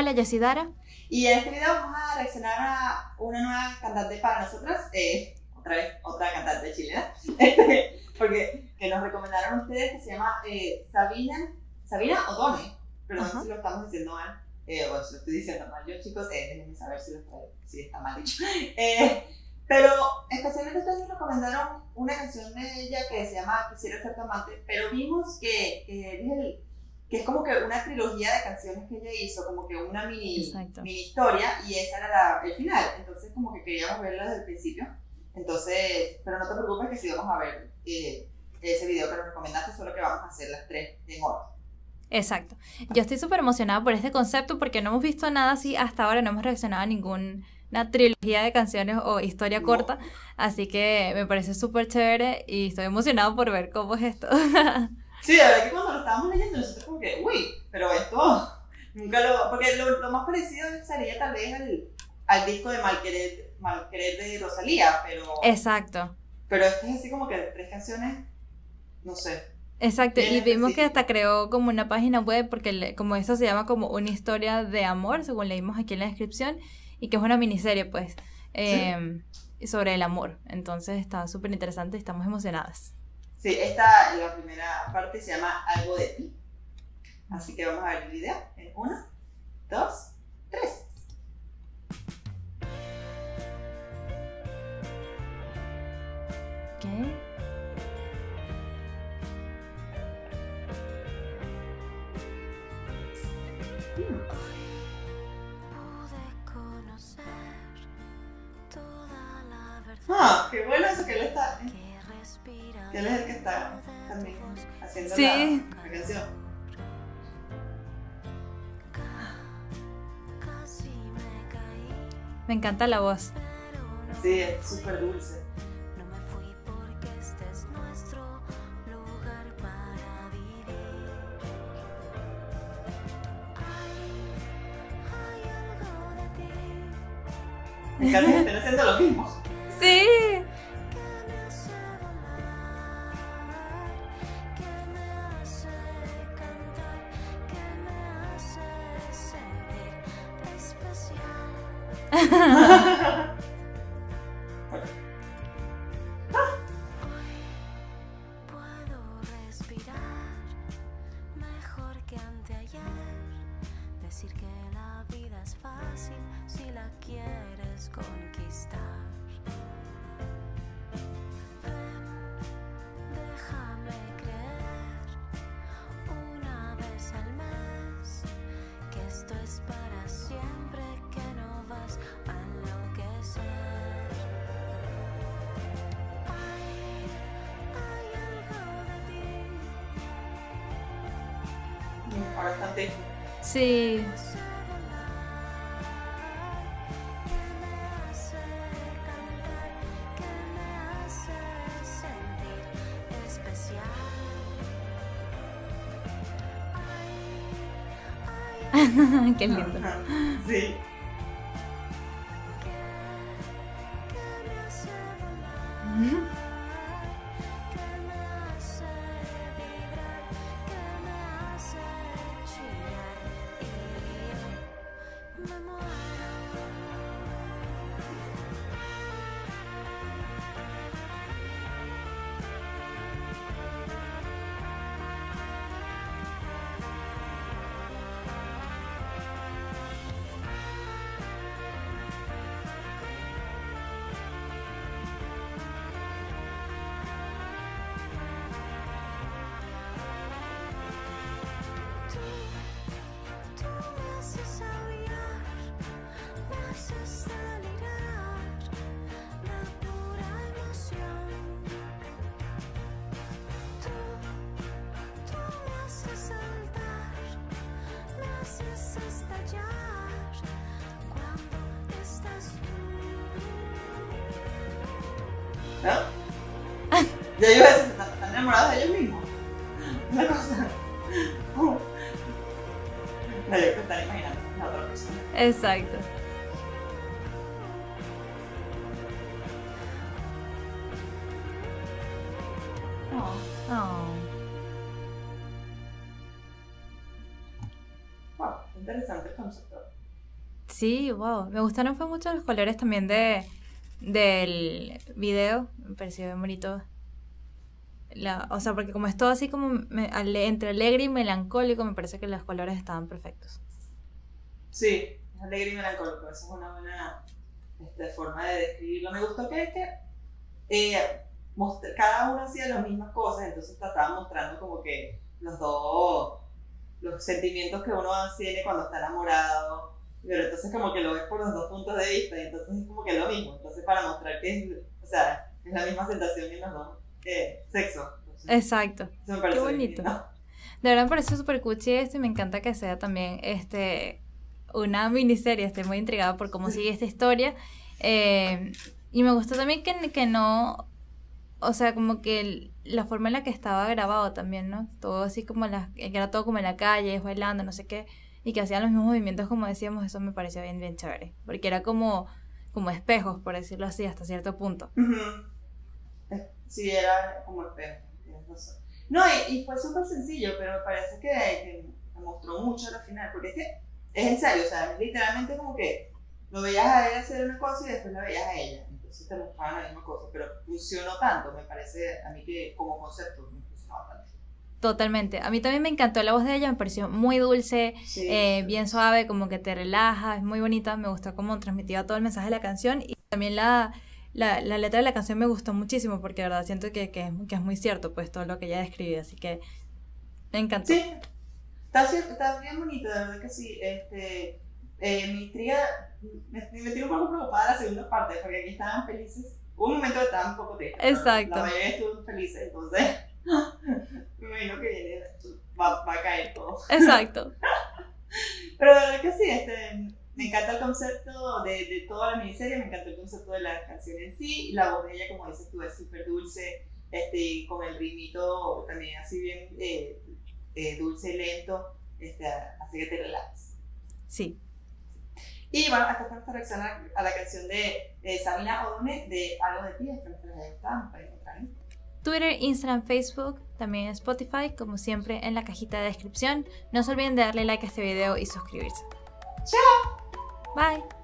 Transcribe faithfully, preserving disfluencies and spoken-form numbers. Hola, yo soy Dara. Y en este video vamos a reaccionar a una nueva cantante para nosotras, eh, otra vez, otra cantante chilena, porque que nos recomendaron ustedes, que se llama eh, Sabina, Sabina Odone, perdón uh-huh. si lo estamos diciendo mal, eh, bueno, si lo estoy diciendo mal yo, chicos, eh, déjenme saber si, lo está, si está mal dicho. Eh, pero especialmente ustedes nos recomendaron una canción de ella que se llama Quisiera Ser Tomate, pero vimos que, que es el... que es como que una trilogía de canciones que ella hizo, como que una mini, mini historia, y esa era la, el final, entonces como que queríamos verla desde el principio, entonces, pero no te preocupes que sí vamos a ver eh, ese video que nos recomendaste, solo que vamos a hacer las tres en orden. Exacto, yo estoy súper emocionada por este concepto porque no hemos visto nada así, hasta ahora no hemos reaccionado a ningún... una trilogía de canciones o historia no. corta, así que me parece súper chévere y estoy emocionada por ver cómo es esto. Sí, la verdad que cuando lo estábamos leyendo nosotros como que, uy, pero esto nunca lo... Porque lo, lo más parecido sería tal vez al, al disco de Malquerer, Malquerer de Rosalía, pero... Exacto. Pero esto es así como que tres canciones, no sé. Exacto, y vimos que hasta creó como una página web, porque le, como esto se llama como una historia de amor, según leímos aquí en la descripción, y que es una miniserie, pues, eh, ¿sí? sobre el amor. Entonces está súper interesante y estamos emocionadas. Sí, esta, la primera parte se llama Algo de ti. Así que vamos a ver el video en uno, dos, tres. ¿Qué? Ah, qué bueno eso que él está... ¿eh? Que él es el que está también haciendo sí. la, la canción. Me encanta la voz. Sí, es súper dulce. No me fui porque este es nuestro lugar para vivir. Hay, hay algo de ti. Me encanta que estén haciendo lo mismo. Sí. ah. Puedo respirar mejor que anteayer. Decir que la vida es fácil si la quieres conquistar. Ven, déjame creer una vez al mes que esto es para siempre. Ahora está bastante. Sí. Qué lindo. Sí. ¿No? Ya yo ves, están enamorados de ellos mismos. Una cosa. Uh. No, yo que estaré imaginando a otra persona. Exacto. Oh. Oh. Wow, interesante el concepto. Sí, wow. Me gustaron fue mucho los colores también de del video. Me pareció bien bonito. La, o sea, porque como es todo así como me, ale, entre alegre y melancólico, me parece que los colores estaban perfectos. Sí, es alegre y melancólico. Esa es una buena este, forma de describirlo. Me gustó que este, eh, cada uno hacía las mismas cosas, entonces te estaba mostrando como que los dos, los sentimientos que uno tiene cuando está enamorado, pero entonces como que lo ves por los dos puntos de vista y entonces es como que es lo mismo, entonces para mostrar que es, o sea, es la misma sensación en los dos eh, sexos. Exacto, eso me parece qué bonito. Bien, ¿no? De verdad me pareció súper cuchi esto y me encanta que sea también este, una miniserie, estoy muy intrigada por cómo sigue esta historia eh, y me gustó también que, que no... O sea, como que la forma en la que estaba grabado también, ¿no? Todo así como, la, que era todo como en la calle, bailando, no sé qué. Y que hacían los mismos movimientos como decíamos, eso me pareció bien, bien chévere. Porque era como, como espejos, por decirlo así, hasta cierto punto. Uh-huh. Sí, era como espejos, tienes razón. No, y, y fue súper sencillo, pero me parece que, que me mostró mucho al final. Porque es que es en serio, o sea, literalmente como que lo veías a él hacer una cosa y después la veías a ella. Entonces te mostraban la misma cosa, pero funcionó tanto, me parece a mí que como concepto me funcionó bastante. Totalmente, a mí también me encantó la voz de ella, me pareció muy dulce, sí, eh, sí. bien suave, como que te relaja, es muy bonita, me gustó cómo transmitía todo el mensaje de la canción y también la, la, la letra de la canción me gustó muchísimo porque de verdad siento que, que, que es muy cierto pues todo lo que ella describía, así que me encantó. Sí, está, está bien bonito, de verdad que sí, este... Eh, me intriga, me, me tengo un poco preocupada la segunda parte, porque aquí estaban felices. Hubo un momento que estaban un poco tristes. Exacto. La mayoría estuvo felices, entonces me imagino que viene, va, va a caer todo. Exacto. Pero la verdad que sí, este, me encanta el concepto de, de toda la miniserie, me encanta el concepto de la canción en sí. La voz de ella, como dices tú, es súper dulce, este, con el ritmito también así bien eh, eh, dulce y lento, este, así que te relajas. Sí. Y bueno, hasta nuestra reacción a la canción de eh, Sabina Odone de Algo de ti, espero que les haya gustado, para encontrar en Twitter, Instagram, Facebook, también Spotify, como siempre en la cajita de descripción. No se olviden de darle like a este video y suscribirse. ¡Chao! Bye.